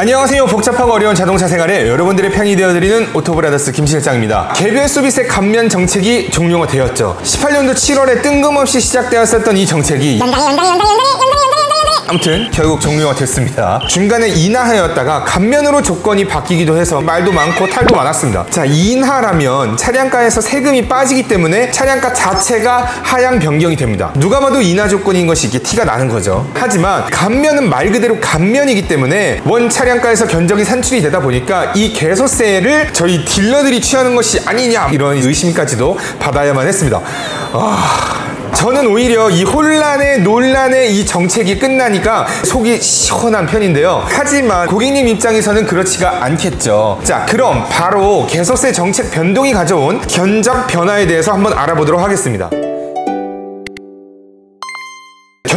안녕하세요. 복잡하고 어려운 자동차 생활에 여러분들의 편이 되어드리는 오토브라더스 김 실장입니다. 개별 수비세 감면 정책이 종료가 되었죠. 18년도 7월에 뜬금없이 시작되었었던 이 정책이 아무튼 결국 종료가 됐습니다. 중간에 인하하였다가 감면으로 조건이 바뀌기도 해서 말도 많고 탈도 많았습니다. 자, 인하라면 차량가에서 세금이 빠지기 때문에 차량가 자체가 하향 변경이 됩니다. 누가 봐도 인하 조건인 것이 이게 티가 나는 거죠. 하지만 감면은 말 그대로 감면이기 때문에 원 차량가에서 견적이 산출이 되다 보니까 이 개소세를 저희 딜러들이 취하는 것이 아니냐 이런 의심까지도 받아야만 했습니다. 저는 오히려 이 혼란의 논란의 이 정책이 끝나니까 속이 시원한 편인데요. 하지만 고객님 입장에서는 그렇지가 않겠죠. 자, 그럼 바로 개소세 정책 변동이 가져온 견적 변화에 대해서 한번 알아보도록 하겠습니다.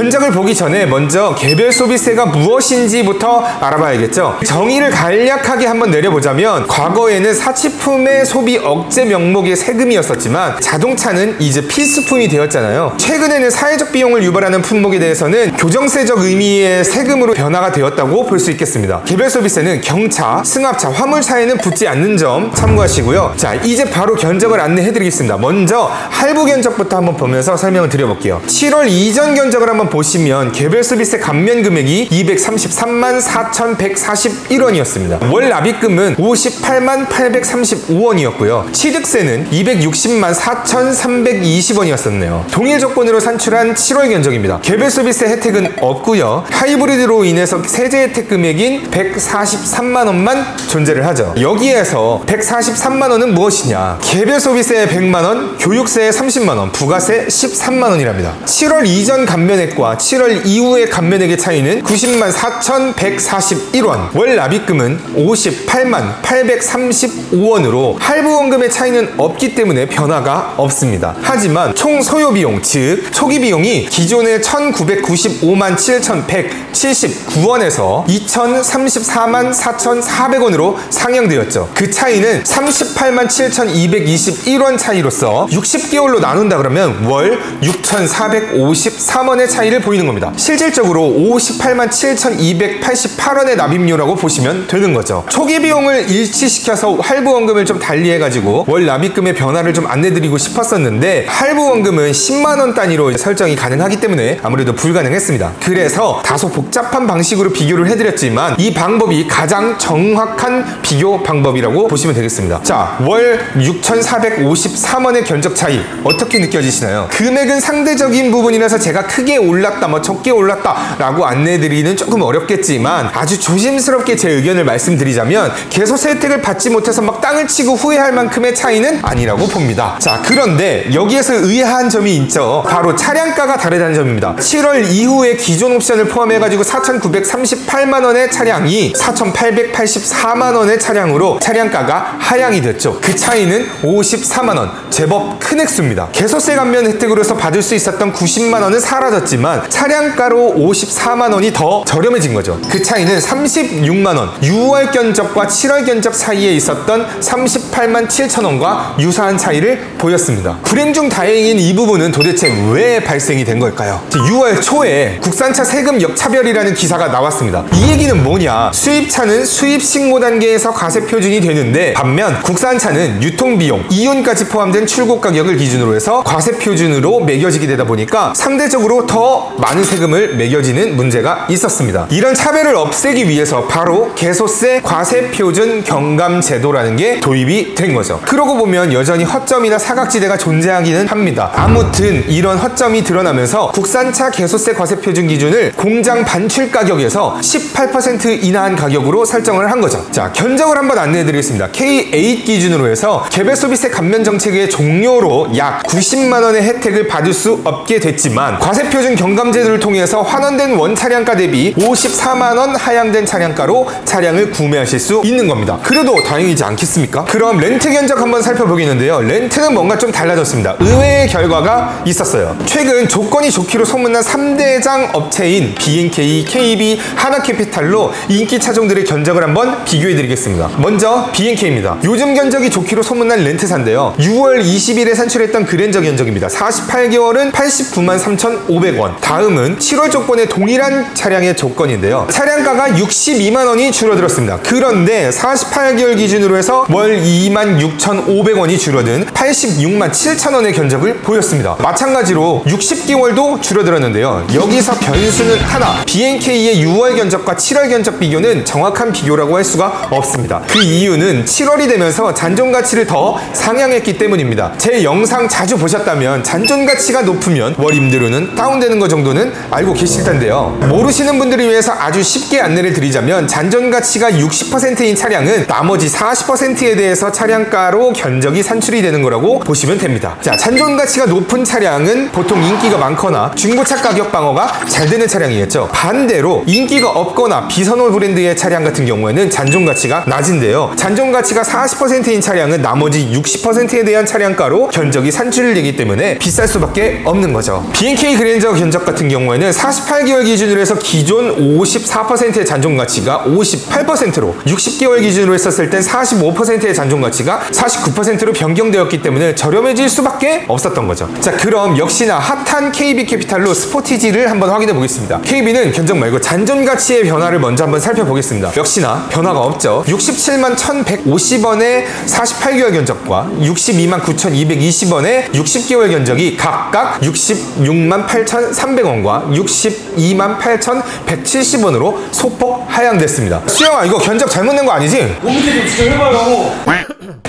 견적을 보기 전에 먼저 개별 소비세가 무엇인지부터 알아봐야겠죠. 정의를 간략하게 한번 내려보자면 과거에는 사치품의 소비 억제 명목의 세금이었었지만 자동차는 이제 필수품이 되었잖아요. 최근에는 사회적 비용을 유발하는 품목에 대해서는 교정세적 의미의 세금으로 변화가 되었다고 볼 수 있겠습니다. 개별 소비세는 경차, 승합차, 화물차에는 붙지 않는 점 참고하시고요. 자, 이제 바로 견적을 안내해드리겠습니다. 먼저 할부 견적부터 한번 보면서 설명을 드려볼게요. 7월 이전 견적을 한번 보시면 개별 수비세 감면 금액이 2,334,141원이었습니다. 월 납입금은 588,835원이었고요. 취득세는 2,604,320원이었었네요. 동일 조건으로 산출한 7월 견적입니다. 개별 수비세 혜택은 없고요. 하이브리드로 인해서 세제 혜택 금액인 143만 원만 존재를 하죠. 여기에서 143만 원은 무엇이냐? 개별 수비세에 100만 원, 교육세에 30만 원, 부가세 13만 원이랍니다. 7월 이전 감면액 7월 이후의 감면액의 차이는 904,141원, 월 납입금은 588,835원으로 할부원금의 차이는 없기 때문에 변화가 없습니다. 하지만 총 소요비용, 즉 초기비용이 기존의 1,995만 7,179원에서 2,034만 4,400원으로 상향되었죠. 그 차이는 387,221원 차이로서 60개월로 나눈다 그러면 월 6,453원의 차이를 보이는 겁니다. 실질적으로 587,288원의 납입료라고 보시면 되는 거죠. 초기 비용을 일치시켜서 할부원금을 좀 달리해가지고 월 납입금의 변화를 좀 안내드리고 싶었었는데 할부원금은 10만원 단위로 설정이 가능하기 때문에 아무래도 불가능했습니다. 그래서 다소 복잡한 방식으로 비교를 해드렸지만 이 방법이 가장 정확한 비교 방법이라고 보시면 되겠습니다. 자, 월 6,453원의 견적 차이 어떻게 느껴지시나요? 금액은 상대적인 부분이라서 제가 크게 올랐다, 뭐 적게 올랐다 라고 안내드리기는 조금 어렵겠지만 아주 조심스럽게 제 의견을 말씀드리자면 개소세 혜택을 받지 못해서 막 땅을 치고 후회할 만큼의 차이는 아니라고 봅니다. 자, 그런데 여기에서 의아한 점이 있죠. 바로 차량가가 다르다는 점입니다. 7월 이후에 기존 옵션을 포함해가지고 4,938만원의 차량이 4,884만원의 차량으로 차량가가 하향이 됐죠. 그 차이는 54만원, 제법 큰 액수입니다. 개소세 감면 혜택으로서 받을 수 있었던 90만원은 사라졌지만 차량가로 54만 원이 더 저렴해진 거죠. 그 차이는 36만 원, 6월 견적과 7월 견적 사이에 있었던 38만 7천 원과 유사한 차이를 보였습니다. 불행 중 다행인 이 부분은 도대체 왜 발생이 된 걸까요? 6월 초에 국산차 세금 역차별이라는 기사가 나왔습니다. 이 얘기는 뭐냐? 수입차는 수입 신고 단계에서 과세 표준이 되는데 반면 국산차는 유통비용, 이윤까지 포함된 출고 가격을 기준으로 해서 과세 표준으로 매겨지게 되다 보니까 상대적으로 더 많은 세금을 매겨지는 문제가 있었습니다. 이런 차별을 없애기 위해서 바로 개소세 과세표준 경감 제도라는 게 도입이 된 거죠. 그러고 보면 여전히 허점이나 사각지대가 존재하기는 합니다. 아무튼 이런 허점이 드러나면서 국산차 개소세 과세표준 기준을 공장 반출 가격에서 18% 인하한 가격으로 설정을 한 거죠. 자, 견적을 한번 안내해드리겠습니다. K8 기준으로 해서 개별 소비세 감면 정책의 종료로 약 90만 원의 혜택을 받을 수 없게 됐지만 과세표준 경감제도를 통해서 환원된 원 차량가 대비 54만원 하향된 차량가로 차량을 구매하실 수 있는 겁니다. 그래도 다행이지 않겠습니까? 그럼 렌트 견적 한번 살펴보겠는데요. 렌트는 뭔가 좀 달라졌습니다. 의외의 결과가 있었어요. 최근 조건이 좋기로 소문난 3대장 업체인 BNK, KB, 하나캐피탈로 인기 차종들의 견적을 한번 비교해드리겠습니다. 먼저 BNK입니다. 요즘 견적이 좋기로 소문난 렌트사인데요. 6월 20일에 산출했던 그랜저 견적입니다. 48개월은 89만 3,500원, 보시면 다음은 7월 조건의 동일한 차량의 조건인데요. 차량가가 62만원이 줄어들었습니다. 그런데 48개월 기준으로 해서 월 26,500원이 줄어든 86만 7천원의 견적을 보였습니다. 마찬가지로 60개월도 줄어들었는데요. 여기서 변수는 하나, BNK의 6월 견적과 7월 견적 비교는 정확한 비교라고 할 수가 없습니다. 그 이유는 7월이 되면서 잔존가치를 더 상향했기 때문입니다. 제 영상 자주 보셨다면 잔존가치가 높으면 월 임대료는 다운되는 것 정도는 알고 계실 텐데요. 모르시는 분들을 위해서 아주 쉽게 안내를 드리자면 잔존가치가 60%인 차량은 나머지 40%에 대해서 차량가로 견적이 산출이 되는 거라고 보시면 됩니다. 자, 잔존가치가 높은 차량은 보통 인기가 많거나 중고차 가격 방어가 잘 되는 차량이겠죠. 반대로 인기가 없거나 비선호 브랜드의 차량 같은 경우에는 잔존가치가 낮은데요. 잔존가치가 40%인 차량은 나머지 60%에 대한 차량가로 견적이 산출되기 때문에 비쌀 수밖에 없는 거죠. BNK 그랜저 견적 같은 경우에는 48개월 기준으로 해서 기존 54%의 잔존가치가 58%로, 60개월 기준으로 했었을 땐 45%의 잔존가치가 49%로 변경되었기 때문에 저렴해질 수밖에 없었던 거죠. 자, 그럼 역시나 핫한 KB 캐피탈로 스포티지를 한번 확인해 보겠습니다. KB는 견적 말고 잔존가치의 변화를 먼저 한번 살펴보겠습니다. 역시나 변화가 없죠. 67만 1150원의 48개월 견적과 62만 9220원의 60개월 견적이 각각 66만 8300원과 62만 8170원으로 소폭 하향됐습니다. 수영아, 이거 견적 잘못 낸 거 아니지? 옮기기 좀 해봐요.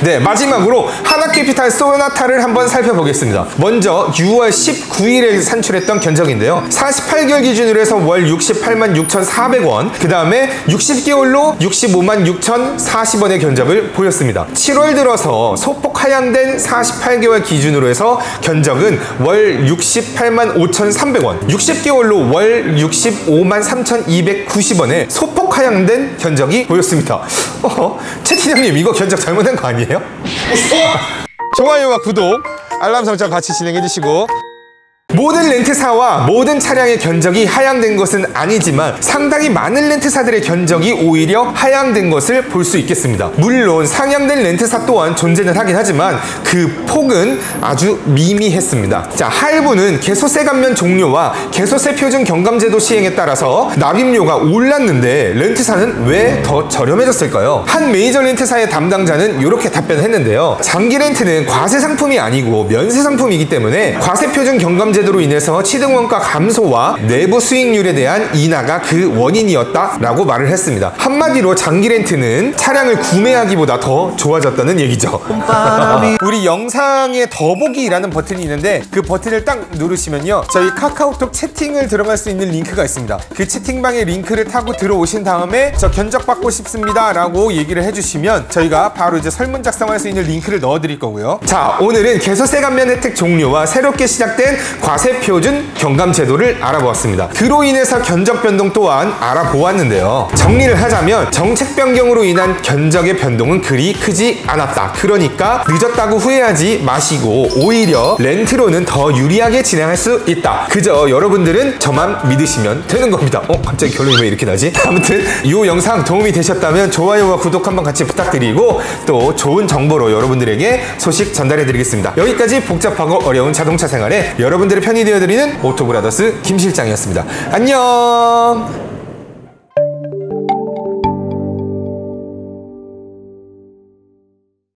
네, 마지막으로 하나캐피탈 소나타를 한번 살펴보겠습니다. 먼저 6월 19일에 산출했던 견적인데요. 48개월 기준으로 해서 월 68만 6,400원, 그 다음에 60개월로 65만 6,040원의 견적을 보였습니다. 7월 들어서 소폭 하향된 48개월 기준으로 해서 견적은 월 68만 5,300원, 60개월로 월 65만 3,290원에 소폭 하향된 견적이 보였습니다. 채팅 형님, 이거 견적 잘못된 거 아니에요? 좋아요와 구독, 알람 설정 같이 진행해주시고, 모든 렌트사와 모든 차량의 견적이 하향된 것은 아니지만 상당히 많은 렌트사들의 견적이 오히려 하향된 것을 볼 수 있겠습니다. 물론 상향된 렌트사 또한 존재는 하긴 하지만 그 폭은 아주 미미했습니다. 자, 할부는 개소세 감면 종료와 개소세 표준 경감제도 시행에 따라서 납입료가 올랐는데 렌트사는 왜 더 저렴해졌을까요? 한 메이저 렌트사의 담당자는 이렇게 답변을 했는데요. 장기 렌트는 과세 상품이 아니고 면세 상품이기 때문에 과세 표준 경감제도 로 인해서 취득원가 감소와 내부 수익률에 대한 인하가 그 원인이었다라고 말을 했습니다. 한마디로 장기 렌트는 차량을 구매하기보다 더 좋아졌다는 얘기죠. 우리 영상에 더보기라는 버튼이 있는데 그 버튼을 딱 누르시면요, 저희 카카오톡 채팅을 들어갈 수 있는 링크가 있습니다. 그 채팅방에 링크를 타고 들어오신 다음에 저 견적 받고 싶습니다 라고 얘기를 해주시면 저희가 바로 이제 설문 작성할 수 있는 링크를 넣어 드릴 거고요. 자, 오늘은 개소세 감면 혜택 종료와 새롭게 시작된 과세표준 경감제도를 알아보았습니다. 그로 인해서 견적 변동 또한 알아보았는데요. 정리를 하자면 정책 변경으로 인한 견적의 변동은 그리 크지 않았다. 그러니까 늦었다고 후회하지 마시고 오히려 렌트로는 더 유리하게 진행할 수 있다. 그저 여러분들은 저만 믿으시면 되는 겁니다. 갑자기 결론이 왜 이렇게 나지? 아무튼 이 영상 도움이 되셨다면 좋아요와 구독 한번 같이 부탁드리고, 또 좋은 정보로 여러분들에게 소식 전달해 드리겠습니다. 여기까지 복잡하고 어려운 자동차 생활에 여러분들의 편이 되어드리는 오토브라더스 김 실장이었습니다. 안녕.